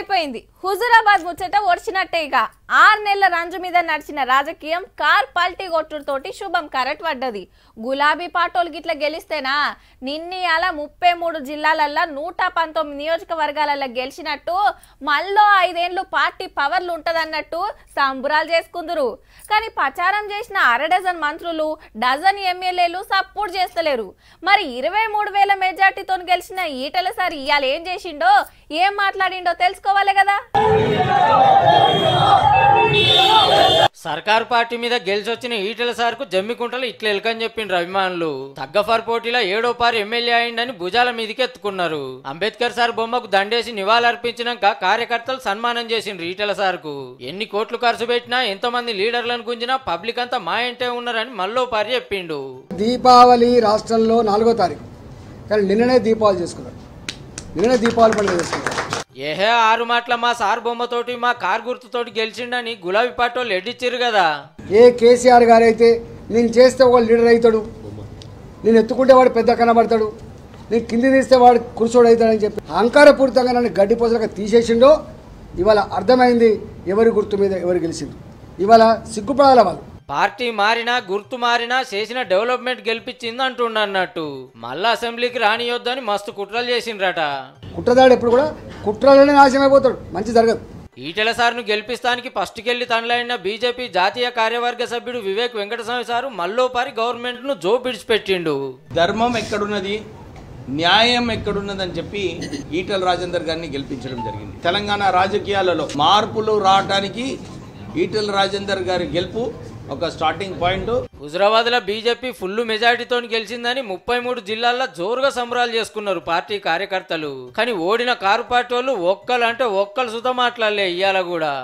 అయిపోయింది. హుజూరాబాద్ ముచ్చట ఒడిచినట్టేగా. 6 నెలల రంజు మీద నడిచిన రాజకీయం కార్ పాల్టీ కొట్టుడుతోటి శుభం కరెట్ పడ్డది. గులాబీ పాటోలు గిట్ల గెలిస్తేనా నిన్ని అలా 33 జిల్లాలల్లో 119 నియోజకవర్గాలల్లో గెలిచినట్టు మళ్ళీ 5 ఏళ్ళు పార్టీ పవర్లు ఉంటదన్నట్టు సంబురాలు చేసుకుందరు. కానీ ప్రచారం చేసిన 6 డజన్ మంత్రులు 10 ఎమ్మెల్యేలు సపోర్ట్ చేస్తలేరు. మరి 23,000 మెజార్టీతో గెలిచిన ఈటల సార్ ఇవాళ ఏం చేసిండో ఏం మాట్లాడిండో తెలుసుకోవాలి కదా. సర్కారు పార్టీ మీద గెలిచొచ్చిన ఈటల సార్ కు జమ్మికుంటలు ఇట్లా ఎలకని చెప్పిండ్రు అభిమానులు. తగ్గఫార్ పోటీలో 7వ పారు ఎమ్మెల్యే అయిందని భుజాల మీదకి ఎత్తుకున్నారు. అంబేద్కర్ సార్ బొమ్మకు దండేసి నివాళులర్పించినాక కార్యకర్తలు సన్మానం చేసిండ్రు ఈటల సార్ కు. ఎన్ని కోట్లు ఖర్చు పెట్టినా ఎంతమంది లీడర్లను గుంజినా పబ్లిక్ అంతా మా ఇంటే ఉన్నారని మళ్ళో పారి చెప్పిండు. దీపావళి రాష్ట్రంలో 4వ తారీఖు కానీ నిన్ననే దీపాలు చేసుకున్నారు. నిన్ననే దీపాలు పండుగ చేసుకున్నారు. ఏహే 6 మాటల మా సార్ బొమ్మతోటి మా కార్ గుర్తుతోటి గెలిచిండని గులాబీ పాటోళ్ళు ఎడ్డిచ్చారు కదా. ఏ కేసీఆర్ గారైతే నేను చేస్తే ఒక లీడర్ అవుతాడు, నేను ఎత్తుకుంటే వాడు పెద్ద కనబడతాడు, నేను కింది తీస్తే వాడు కుర్చోడు అవుతాడని చెప్పి అహంకారపూరితంగా నన్ను గడ్డి పోసలుగా తీసేసిండో ఇవాళ అర్థమైంది ఎవరి గుర్తు మీద ఎవరు గెలిచిండు. ఇవాళ సిగ్గుపడాల వాళ్ళు. పార్టీ మారినా గుర్తు మారినా చేసిన డెవలప్మెంట్ గెలిపించింది అంటున్నట్టు మళ్ళా అసెంబ్లీకి రానియొద్దని మస్తు కుట్రలు చేసిండ్రట. కుట్రదాడు ఎప్పుడు కూడా కుట్రలనే నాశనం అయిపోతాడు, మంచి జరగదు. ఈటెల సార్ను గెలిపిస్తానికి ఫస్ట్కెళ్లి తనలైన బీజేపీ జాతీయ కార్యవర్గ సభ్యుడు వివేక్ వెంకటస్వామి సారు మల్లోపారి గవర్నమెంట్ ను జో పిడిచిపెట్టిండు. ధర్మం ఎక్కడున్నది, న్యాయం ఎక్కడున్నదని చెప్పి ఈటెల రాజేందర్ గారిని గెలిపించడం జరిగింది. తెలంగాణ రాజకీయాలలో మార్పులు రావడానికి ఈటెల రాజేందర్ గారి గెలుపు ఒక స్టార్టింగ్ పాయింట్. హుజరాబాద్ లో బీజేపీ ఫుల్ మెజార్టీతో గెలిచిందని 33 జిల్లాల్లో జోరుగా సంబరాలు చేసుకున్నారు పార్టీ కార్యకర్తలు. కానీ ఓడిన కారు పార్టీ వాళ్ళు ఒక్కలంటే ఒక్కలు సుత మాట్లాడలే ఇయ్యాల కూడా.